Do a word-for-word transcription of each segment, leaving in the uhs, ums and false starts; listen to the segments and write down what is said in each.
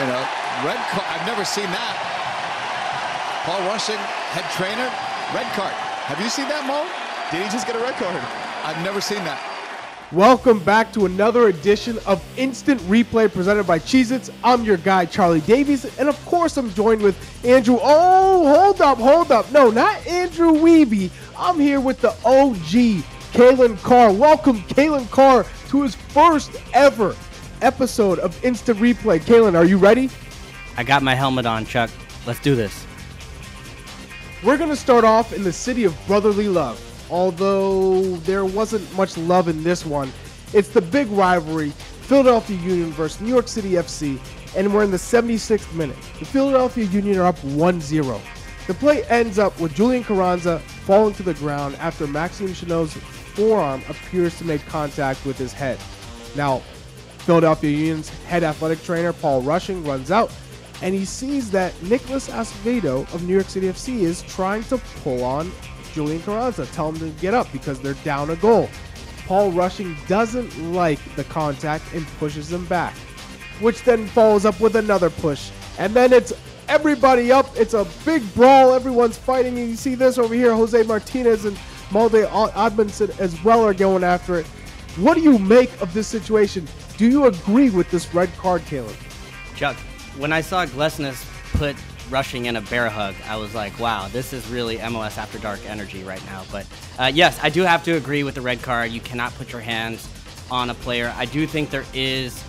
You know, red card. I've never seen that. Paul Rushing, head trainer, red card. Have you seen that, Mo? Did he just get a red card? I've never seen that. Welcome back to another edition of Instant Replay presented by Cheez-Its. I'm your guy, Charlie Davies, and of course I'm joined with Andrew. Oh, hold up, hold up. No, not Andrew Wiebe. I'm here with the O G, Kalen Carr. Welcome, Kalen Carr, to his first ever episode of Instant Replay. Kalen, are you ready? I got my helmet on, Chuck. Let's do this. We're going to start off in the city of brotherly love. Although there wasn't much love in this one, it's the big rivalry, Philadelphia Union versus New York City F C, and we're in the seventy-sixth minute. The Philadelphia Union are up one zero. The play ends up with Julian Carranza falling to the ground after Maxime Chanot's forearm appears to make contact with his head. Now, Philadelphia Union's head athletic trainer, Paul Rushing, runs out, and he sees that Nicholas Acevedo of New York City F C is trying to pull on Julian Carranza, tell him to get up because they're down a goal. Paul Rushing doesn't like the contact and pushes him back, which then follows up with another push. And then it's everybody up. It's a big brawl. Everyone's fighting. And you see this over here. Jose Martinez and Molade Admundson as well are going after it. What do you make of this situation? Do you agree with this red card, Kalen? Chuck, when I saw Glesnes put Rushing in a bear hug, I was like, wow, this is really M L S After Dark energy right now. But uh, yes, I do have to agree with the red card. You cannot put your hands on a player. I do think there is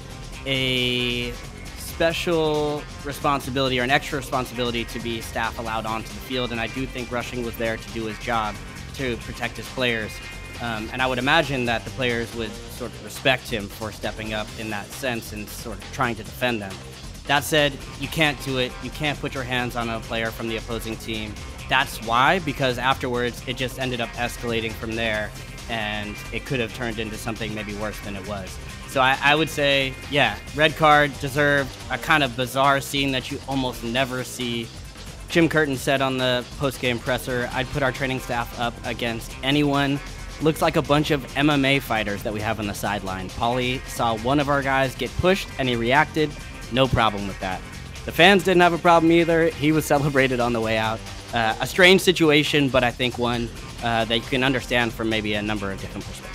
a special responsibility or an extra responsibility to be staff allowed onto the field, and I do think Rushing was there to do his job to protect his players. Um, and I would imagine that the players would sort of respect him for stepping up in that sense and sort of trying to defend them. That said, you can't do it. You can't put your hands on a player from the opposing team. That's why, because afterwards it just ended up escalating from there, and it could have turned into something maybe worse than it was. So I, I would say, yeah, red card deserved. A kind of bizarre scene that you almost never see. Jim Curtin said on the post-game presser, "I'd put our training staff up against anyone. Looks like a bunch of M M A fighters that we have on the sideline. Paulie saw one of our guys get pushed, and he reacted. No problem with that. The fans didn't have a problem either. He was celebrated on the way out." Uh, a strange situation, but I think one uh, that you can understand from maybe a number of different perspectives.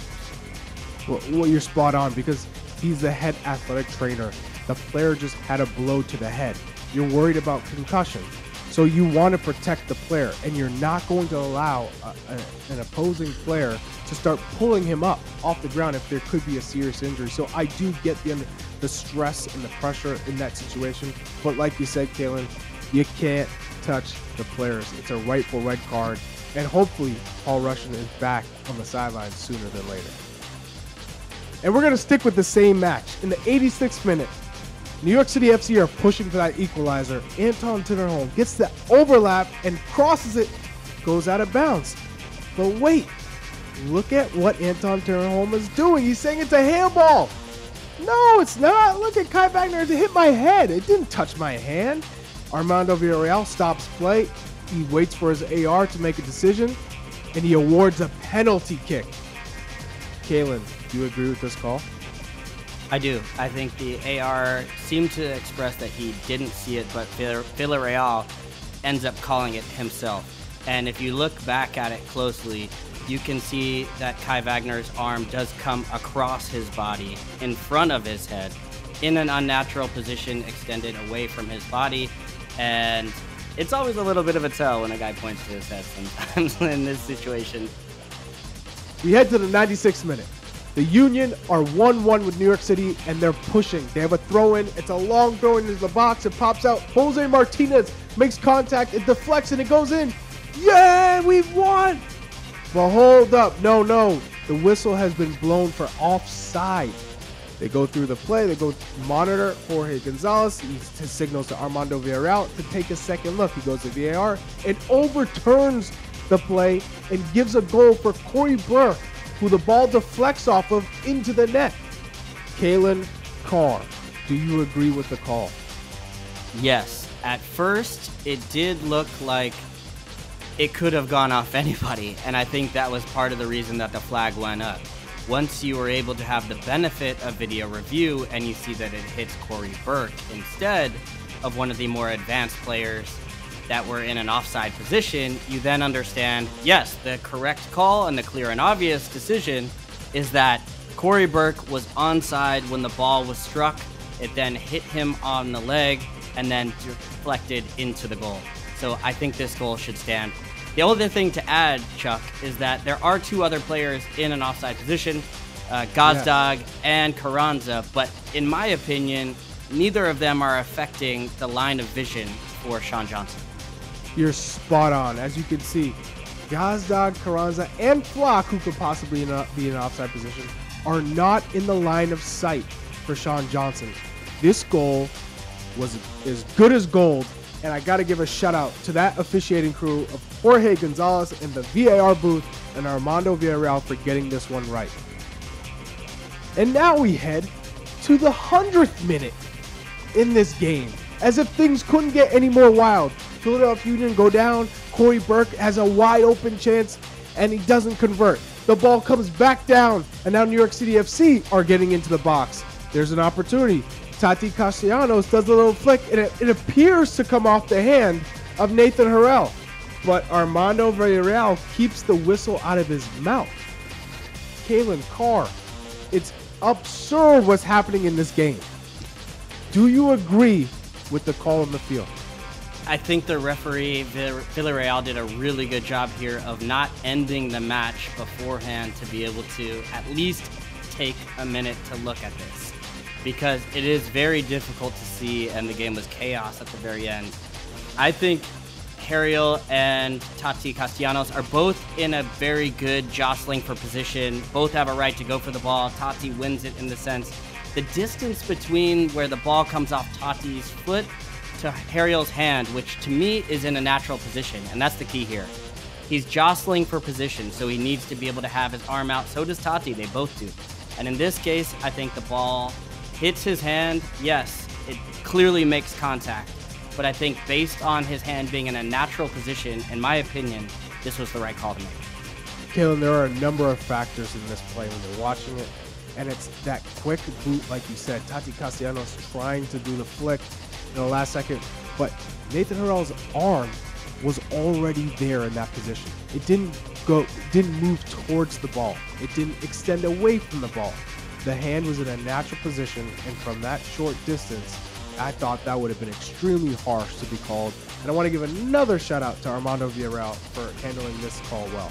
Well, well, you're spot on, because he's the head athletic trainer. The player just had a blow to the head. You're worried about concussion, so you want to protect the player, and you're not going to allow a, a, an opposing player to start pulling him up off the ground if there could be a serious injury. So I do get the the stress and the pressure in that situation. But like you said, Kalen, you can't touch the players. It's a rightful red card. And hopefully Paul Rushing is back on the sidelines sooner than later. And we're going to stick with the same match. In the eighty-sixth minute, New York City F C are pushing for that equalizer. Anton Tinnerholm gets the overlap and crosses it, goes out of bounds. But wait, look at what Anton Tinnerholm is doing. He's saying it's a handball. No, it's not. Look at Kai Wagner. It hit my head. It didn't touch my hand. Armando Villarreal stops play. He waits for his A R to make a decision, and he awards a penalty kick. Kalen, do you agree with this call? I do. I think the A R seemed to express that he didn't see it, but Villarreal ends up calling it himself. And if you look back at it closely, you can see that Kai Wagner's arm does come across his body, in front of his head, in an unnatural position, extended away from his body. And it's always a little bit of a tell when a guy points to his head sometimes in this situation. We head to the ninety-sixth minute. The Union are one one with New York City, and they're pushing. They have a throw-in. It's a long throw-in into the box. It pops out. Jose Martinez makes contact. It deflects, and it goes in. Yeah, we've won! But hold up. No, no. The whistle has been blown for offside. They go through the play. They go monitor Jorge Gonzalez. He signals to Armando Villarreal to take a second look. He goes to V A R and overturns the play and gives a goal for Corey Burke, who the ball deflects off of into the net. Kalen Carr, do you agree with the call? Yes. At first, it did look like it could have gone off anybody, and I think that was part of the reason that the flag went up. Once you are able to have the benefit of video review and you see that it hits Corey Burke instead of one of the more advanced players that were in an offside position, you then understand, yes, the correct call and the clear and obvious decision is that Corey Burke was onside when the ball was struck. It then hit him on the leg and then deflected into the goal. So I think this goal should stand. The other thing to add, Chuck, is that there are two other players in an offside position, uh, Gazdag yeah. and Carranza, but in my opinion, neither of them are affecting the line of vision for Sean Johnson. You're spot on. As you can see, Gazdag, Carranza, and Flock, who could possibly be in an offside position, are not in the line of sight for Sean Johnson. This goal was as good as gold. And I got to give a shout out to that officiating crew of Jorge Gonzalez in the V A R booth and Armando Villarreal for getting this one right. And now we head to the hundredth minute in this game. As if things couldn't get any more wild. Philadelphia Union go down. Corey Burke has a wide open chance and he doesn't convert. The ball comes back down and now New York City F C are getting into the box. There's an opportunity. Tati Castellanos does a little flick, and it, it appears to come off the hand of Nathan Harriel. But Armando Villarreal keeps the whistle out of his mouth. Kalen Carr, it's absurd what's happening in this game. Do you agree with the call on the field? I think the referee, Villarreal, did a really good job here of not ending the match beforehand to be able to at least take a minute to look at this, because it is very difficult to see and the game was chaos at the very end. I think Harriel and Tati Castellanos are both in a very good jostling for position. Both have a right to go for the ball. Tati wins it in the sense the distance between where the ball comes off Tati's foot to Harriel's hand, which to me is in a natural position, and that's the key here. He's jostling for position, so he needs to be able to have his arm out. So does Tati, they both do. And in this case, I think the ball hits his hand, yes, it clearly makes contact. But I think based on his hand being in a natural position, in my opinion, this was the right call to make. Kalen, there are a number of factors in this play when you're watching it. And it's that quick boot, like you said, Tati Castellanos trying to do the flick in the last second. But Nathan Harrell's arm was already there in that position. It didn't go, didn't move towards the ball. It didn't extend away from the ball. The hand was in a natural position, and from that short distance, I thought that would have been extremely harsh to be called. And I want to give another shout out to Armando Villarreal for handling this call well.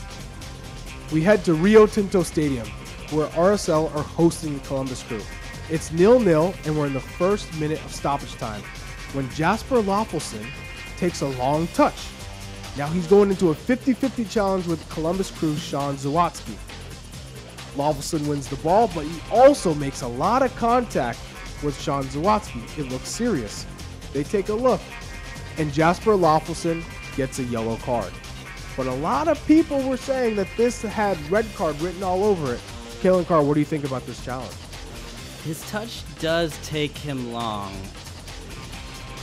We head to Rio Tinto Stadium, where R S L are hosting the Columbus Crew. It's nil nil, and we're in the first minute of stoppage time when Jasper Loffelsend takes a long touch. Now he's going into a fifty fifty challenge with Columbus Crew's Sean Zawatsky. Loffelsend wins the ball, but he also makes a lot of contact with Sean Zawatsky. It looks serious. They take a look, and Jasper Loffelsend gets a yellow card. But a lot of people were saying that this had red card written all over it. Kalen Carr, what do you think about this challenge? His touch does take him long,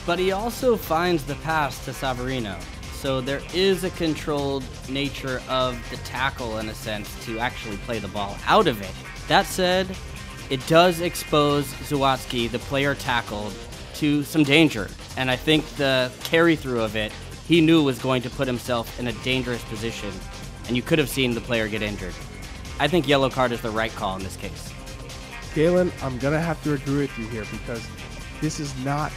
but he also finds the pass to Saverino. So there is a controlled nature of the tackle, in a sense, to actually play the ball out of it. That said, it does expose Zawatsky, the player tackled, to some danger. And I think the carry-through of it, he knew was going to put himself in a dangerous position. And you could have seen the player get injured. I think yellow card is the right call in this case. Kalen, I'm going to have to agree with you here, because this is not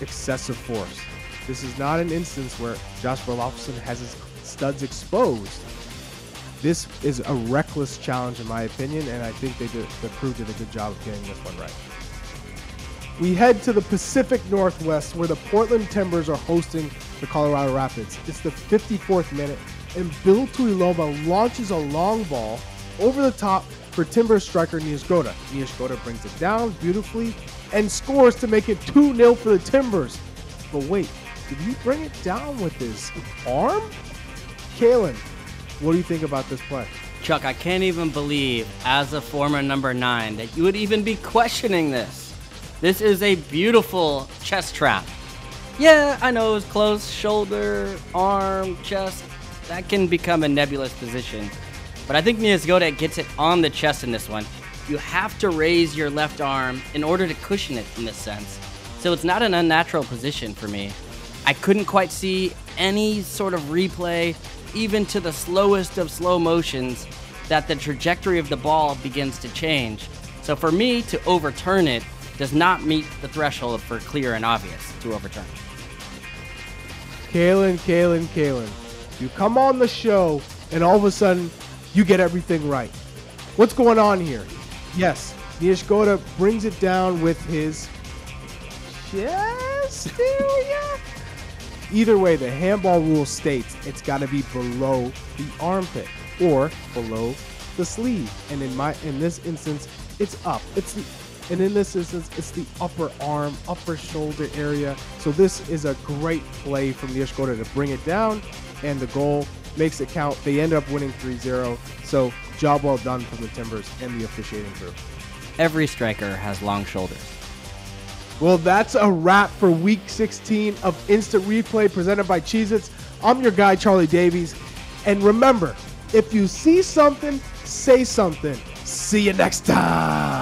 excessive force. This is not an instance where Jasper Loffelsend has his studs exposed. This is a reckless challenge, in my opinion, and I think they did, the crew did a good job of getting this one right. We head to the Pacific Northwest, where the Portland Timbers are hosting the Colorado Rapids. It's the fifty-fourth minute, and Bill Tuiloma launches a long ball over the top for Timbers striker Niezgoda. Niezgoda brings it down beautifully and scores to make it two nil for the Timbers. But wait, did he bring it down with his arm? Kalen, what do you think about this play? Chuck, I can't even believe, as a former number nine, that you would even be questioning this. This is a beautiful chest trap. Yeah, I know it was close, shoulder, arm, chest. That can become a nebulous position. But I think Niezgoda gets it on the chest in this one. You have to raise your left arm in order to cushion it in this sense. So it's not an unnatural position for me. I couldn't quite see any sort of replay, even to the slowest of slow motions, that the trajectory of the ball begins to change. So for me to overturn it does not meet the threshold for clear and obvious to overturn. Kalen, Kalen, Kalen. You come on the show and all of a sudden you get everything right. What's going on here? Yes, Niezgoda brings it down with his chest area. Either way, the handball rule states it's got to be below the armpit or below the sleeve. And in my in this instance, it's up. It's the, and in this instance, it's the upper arm, upper shoulder area. So this is a great play from Niezgoda to bring it down, and the goal makes it count. They end up winning three zero. So job well done from the Timbers and the officiating crew. Every striker has long shoulders. Well, that's a wrap for week sixteen of Instant Replay presented by Cheez-Its. I'm your guy, Charlie Davies. And remember, if you see something, say something. See you next time.